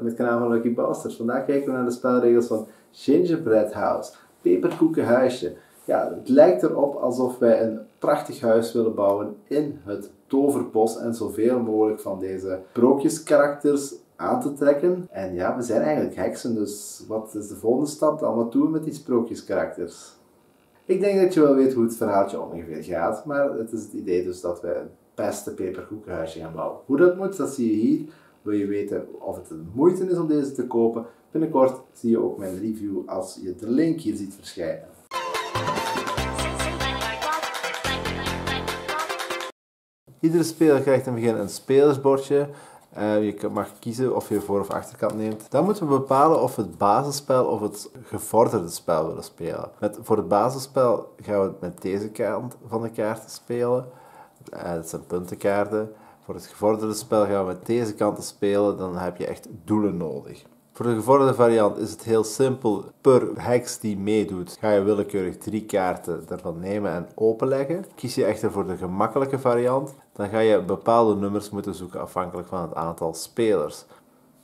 welkom bij het kanaal van Lucky Bastards. Vandaag kijken we naar de spelregels van Gingerbread House, Peperkoekenhuisje. Ja, het lijkt erop alsof wij een prachtig huis willen bouwen in het toverbos en zoveel mogelijk van deze sprookjeskarakters aan te trekken. En ja, we zijn eigenlijk heksen, dus wat is de volgende stap dan? Wat doen we met die sprookjeskarakters? Ik denk dat je wel weet hoe het verhaaltje ongeveer gaat, maar het is het idee dus dat we een beste peperkoekenhuisje gaan bouwen. Hoe dat moet, dat zie je hier. Wil je weten of het de moeite is om deze te kopen? Binnenkort zie je ook mijn review als je de link hier ziet verschijnen. Iedere speler krijgt in het begin een spelersbordje. Je mag kiezen of je voor- of achterkant neemt. Dan moeten we bepalen of we het basisspel of het gevorderde spel willen spelen. Voor het basisspel gaan we het met deze kant van de kaarten spelen. Dat zijn puntenkaarten. Voor het gevorderde spel gaan we met deze kanten spelen. Dan heb je echt doelen nodig. Voor de gevorderde variant is het heel simpel. Per heks die meedoet ga je willekeurig 3 kaarten ervan nemen en openleggen. Kies je echter voor de gemakkelijke variant, dan ga je bepaalde nummers moeten zoeken afhankelijk van het aantal spelers.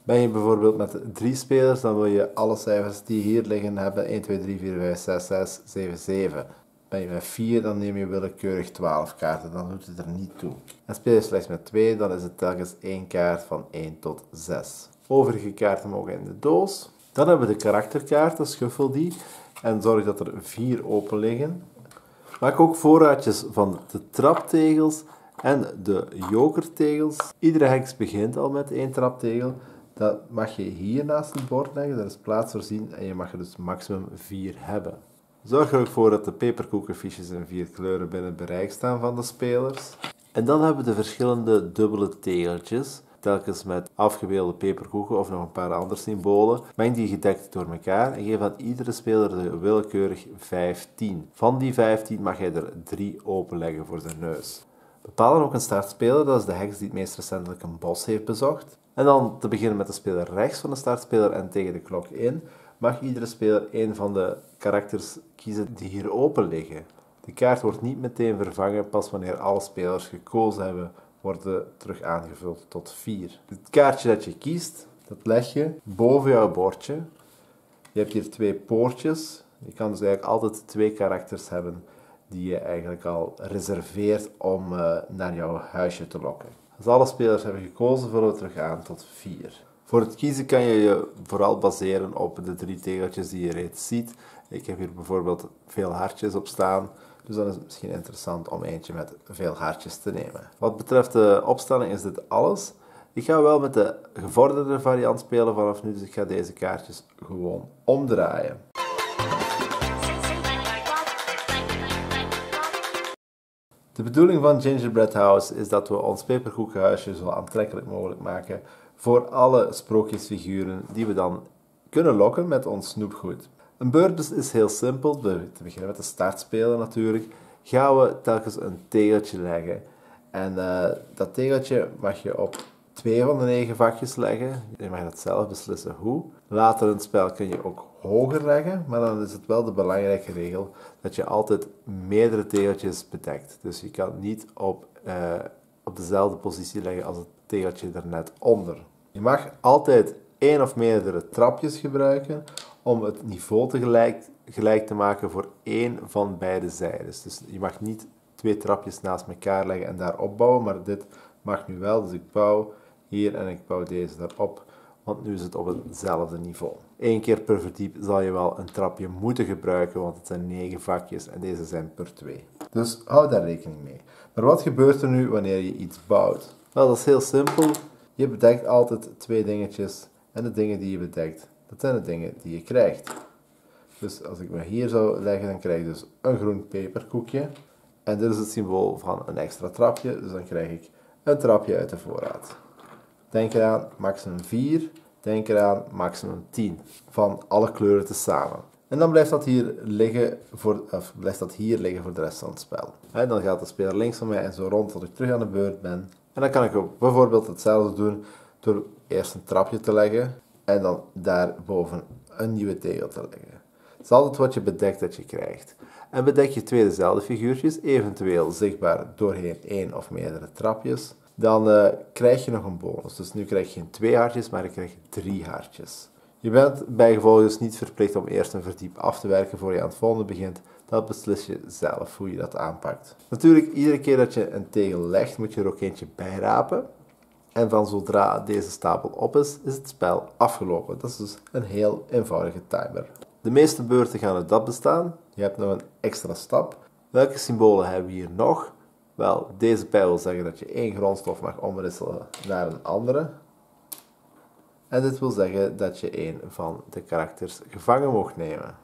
Ben je bijvoorbeeld met 3 spelers, dan wil je alle cijfers die hier liggen hebben. 1, 2, 3, 4, 5, 6, 6, 7, 7. Ben je met 4, dan neem je willekeurig 12 kaarten, dan doet het er niet toe. En speel je slechts met 2, dan is het telkens 1 kaart van 1 tot 6. Overige kaarten mogen in de doos. Dan hebben we de karakterkaarten, schuffel die en zorg dat er 4 open liggen. Maak ook voorraadjes van de traptegels en de jokertegels. Iedere heks begint al met 1 traptegel. Dat mag je hier naast het bord leggen, daar is plaats voorzien en je mag er dus maximum 4 hebben. Zorg er ook voor dat de peperkoekenfiches in 4 kleuren binnen bereik staan van de spelers. En dan hebben we de verschillende dubbele tegeltjes. Telkens met afgebeelde peperkoeken of nog een paar andere symbolen. Meng die gedekt door elkaar en geef aan iedere speler de willekeurig 15. Van die 15 mag hij er 3 openleggen voor zijn neus. Bepaal dan ook een startspeler, dat is de heks die het meest recentelijk een bos heeft bezocht. En dan te beginnen met de speler rechts van de startspeler en tegen de klok in, mag iedere speler 1 van de karakters kiezen die hier open liggen. De kaart wordt niet meteen vervangen, pas wanneer alle spelers gekozen hebben, worden terug aangevuld tot 4. Het kaartje dat je kiest, dat leg je boven jouw bordje. Je hebt hier 2 poortjes. Je kan dus eigenlijk altijd 2 karakters hebben die je eigenlijk al reserveert om naar jouw huisje te lokken. Als alle spelers hebben gekozen, vullen we terug aan tot 4. Voor het kiezen kan je je vooral baseren op de 3 tegeltjes die je reeds ziet. Ik heb hier bijvoorbeeld veel hartjes op staan. Dus dan is het misschien interessant om eentje met veel haartjes te nemen. Wat betreft de opstelling is dit alles. Ik ga wel met de gevorderde variant spelen vanaf nu, dus ik ga deze kaartjes gewoon omdraaien. De bedoeling van Gingerbread House is dat we ons peperkoekenhuisje zo aantrekkelijk mogelijk maken voor alle sprookjesfiguren die we dan kunnen lokken met ons snoepgoed. Een beurt is heel simpel, te beginnen met de startspeler natuurlijk, gaan we telkens een tegeltje leggen. En dat tegeltje mag je op 2 van de 9 vakjes leggen. Je mag dat zelf beslissen hoe. Later in het spel kun je ook hoger leggen, maar dan is het wel de belangrijke regel dat je altijd meerdere tegeltjes bedekt. Dus je kan niet op dezelfde positie leggen als het tegeltje daarnet onder. Je mag altijd 1 of meerdere trapjes gebruiken om het niveau gelijk te maken voor 1 van beide zijden. Dus je mag niet 2 trapjes naast elkaar leggen en daar opbouwen, maar dit mag nu wel. Dus ik bouw hier en ik bouw deze daarop, want nu is het op hetzelfde niveau. 1 keer per verdiep zal je wel een trapje moeten gebruiken, want het zijn 9 vakjes en deze zijn per 2. Dus hou daar rekening mee. Maar wat gebeurt er nu wanneer je iets bouwt? Wel, dat is heel simpel. Je bedekt altijd 2 dingetjes en de dingen die je bedekt, dat zijn de dingen die je krijgt. Dus als ik me hier zou leggen, dan krijg ik dus een groen peperkoekje. En dit is het symbool van een extra trapje, dus dan krijg ik een trapje uit de voorraad. Denk eraan maximum 4, denk eraan maximum 10 van alle kleuren tezamen. En dan blijft dat hier liggen voor de rest van het spel. En dan gaat de speler links van mij en zo rond tot ik terug aan de beurt ben. En dan kan ik ook bijvoorbeeld hetzelfde doen door eerst een trapje te leggen en dan daarboven een nieuwe tegel te leggen. Het is altijd wat je bedekt dat je krijgt. En bedek je 2 dezelfde figuurtjes, eventueel zichtbaar doorheen 1 of meerdere trapjes. dan krijg je nog een bonus. Dus nu krijg je geen 2 haartjes, maar je krijgt 3 haartjes. Je bent bijgevolg dus niet verplicht om eerst een verdiep af te werken voor je aan het volgende begint. Dat beslis je zelf hoe je dat aanpakt. Natuurlijk, iedere keer dat je een tegel legt, moet je er ook eentje bij rapen. En van zodra deze stapel op is, is het spel afgelopen. Dat is dus een heel eenvoudige timer. De meeste beurten gaan uit dat bestaan. Je hebt nog een extra stap. Welke symbolen hebben we hier nog? Wel, deze pijl wil zeggen dat je één grondstof mag omwisselen naar een andere. En dit wil zeggen dat je één van de karakters gevangen mag nemen.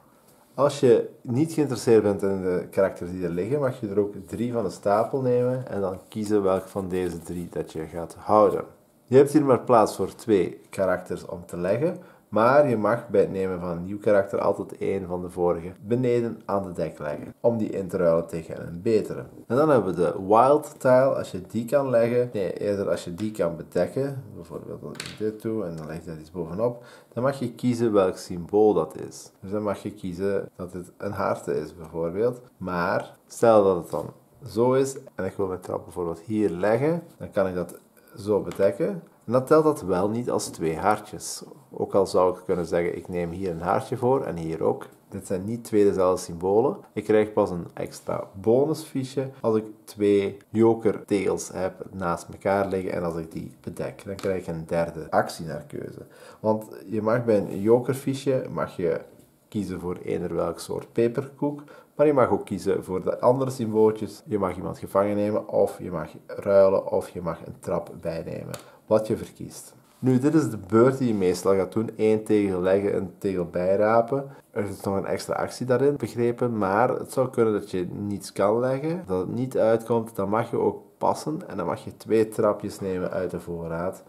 Als je niet geïnteresseerd bent in de karakters die er liggen, mag je er ook 3 van de stapel nemen en dan kiezen welke van deze 3 dat je gaat houden. Je hebt hier maar plaats voor 2 karakters om te leggen, maar je mag bij het nemen van een nieuw karakter altijd 1 van de vorige beneden aan de dek leggen, om die in te ruilen tegen een betere. En dan hebben we de wild tile, als je die kan leggen, als je die kan bedekken, bijvoorbeeld dit toe en dan leg je dat iets bovenop, dan mag je kiezen welk symbool dat is. Dus dan mag je kiezen dat dit een hart is bijvoorbeeld, maar stel dat het dan zo is en ik wil mijn trap bijvoorbeeld hier leggen, dan kan ik dat zo bedekken. En dan telt dat wel niet als 2 haartjes. Ook al zou ik kunnen zeggen, ik neem hier een haartje voor en hier ook. Dit zijn niet 2 dezelfde symbolen. Ik krijg pas een extra bonusfiche als ik 2 jokertegels heb naast elkaar liggen. En als ik die bedek, dan krijg ik een derde actie naar keuze. Want je mag bij een jokerfiche mag je kiezen voor eender welk soort peperkoek. Maar je mag ook kiezen voor de andere symbooltjes. Je mag iemand gevangen nemen of je mag ruilen of je mag een trap bijnemen. Wat je verkiest. Nu, dit is de beurt die je meestal gaat doen. 1 tegel leggen, een tegel bijrapen. Er is nog een extra actie daarin begrepen, maar het zou kunnen dat je niets kan leggen. Dat het niet uitkomt, dan mag je ook passen. En dan mag je 2 trapjes nemen uit de voorraad.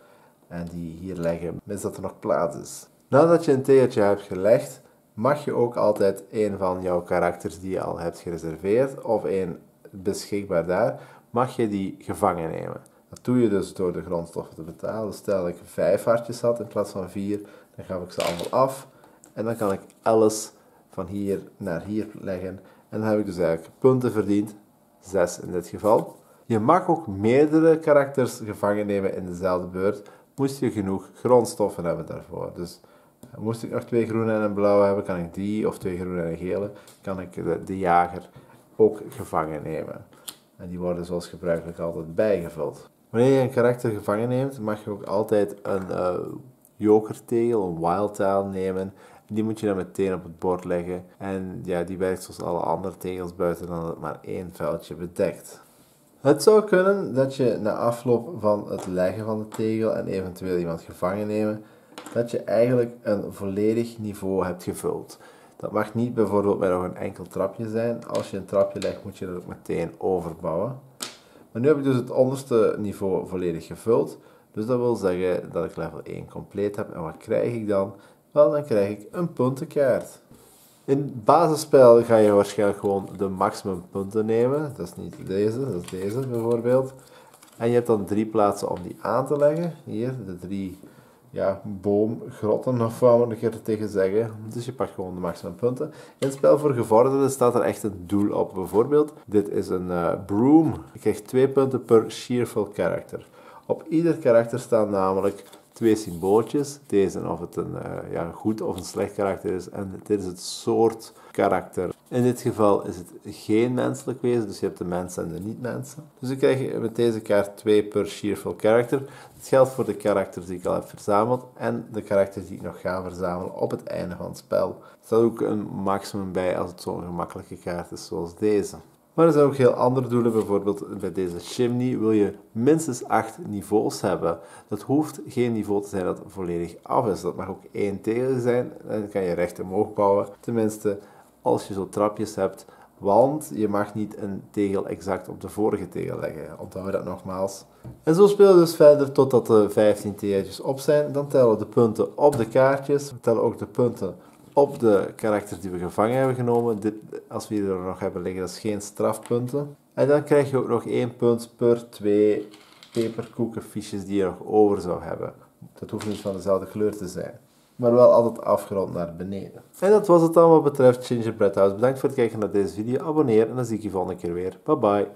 En die hier leggen, mits dat er nog plaats is. Nadat je een tegeltje hebt gelegd, mag je ook altijd 1 van jouw karakters die je al hebt gereserveerd, of 1 beschikbaar daar, mag je die gevangen nemen. Dat doe je dus door de grondstoffen te betalen. Stel ik 5 hartjes had in plaats van 4, dan ga ik ze allemaal af. En dan kan ik alles van hier naar hier leggen. En dan heb ik dus eigenlijk punten verdiend, 6 in dit geval. Je mag ook meerdere karakters gevangen nemen in dezelfde beurt, moest je genoeg grondstoffen hebben daarvoor. Dus moest ik nog 2 groene en een blauwe hebben, kan ik die, of 2 groene en een gele, kan ik de jager ook gevangen nemen. En die worden zoals gebruikelijk altijd bijgevuld. Wanneer je een karakter gevangen neemt, mag je ook altijd een jokertegel, een wild tile nemen. Die moet je dan meteen op het bord leggen. En ja, die werkt zoals alle andere tegels buiten dan dat het maar 1 vuiltje bedekt. Het zou kunnen dat je na afloop van het leggen van de tegel en eventueel iemand gevangen nemen, dat je eigenlijk een volledig niveau hebt gevuld. Dat mag niet bijvoorbeeld bij nog een enkel trapje zijn. Als je een trapje legt, moet je dat ook meteen overbouwen. Maar nu heb ik dus het onderste niveau volledig gevuld. Dus dat wil zeggen dat ik level 1 compleet heb. En wat krijg ik dan? Wel, dan krijg ik een puntenkaart. In het basisspel ga je waarschijnlijk gewoon de maximum punten nemen. Dat is niet deze, dat is deze bijvoorbeeld. En je hebt dan 3 plaatsen om die aan te leggen. Hier, de 3... ja, boomgrotten of wat moet ik er tegen zeggen. Dus je pakt gewoon de maximum punten. In het spel voor gevorderden staat er echt een doel op. Bijvoorbeeld, dit is een broom. Je krijgt 2 punten per cheerful character. Op ieder karakter staan namelijk 2 symbooltjes. Deze of het een goed of een slecht karakter is. En dit is het soort karakter. In dit geval is het geen menselijk wezen, dus je hebt de mensen en de niet-mensen. Dus dan krijg je met deze kaart 2 per cheerful character. Dat geldt voor de karakters die ik al heb verzameld en de karakters die ik nog ga verzamelen op het einde van het spel. Er staat ook een maximum bij als het zo'n gemakkelijke kaart is zoals deze. Maar er zijn ook heel andere doelen, bijvoorbeeld bij deze chimney wil je minstens 8 niveaus hebben. Dat hoeft geen niveau te zijn dat volledig af is. Dat mag ook 1 tegel zijn en dan kan je recht omhoog bouwen. Tenminste, als je zo trapjes hebt, want je mag niet een tegel exact op de vorige tegel leggen. Onthoud dat nogmaals. En zo speel je dus verder totdat de 15 tegeltjes op zijn. Dan tellen we de punten op de kaartjes. We tellen ook de punten op de karakters die we gevangen hebben genomen. Dit, als we hier nog hebben liggen, dat is geen strafpunten. En dan krijg je ook nog 1 punt per 2 peperkoekenfiches die je nog over zou hebben. Dat hoeft niet van dezelfde kleur te zijn, maar wel altijd afgerond naar beneden. En dat was het dan wat betreft Gingerbread House. Bedankt voor het kijken naar deze video. Abonneer en dan zie ik je volgende keer weer. Bye bye.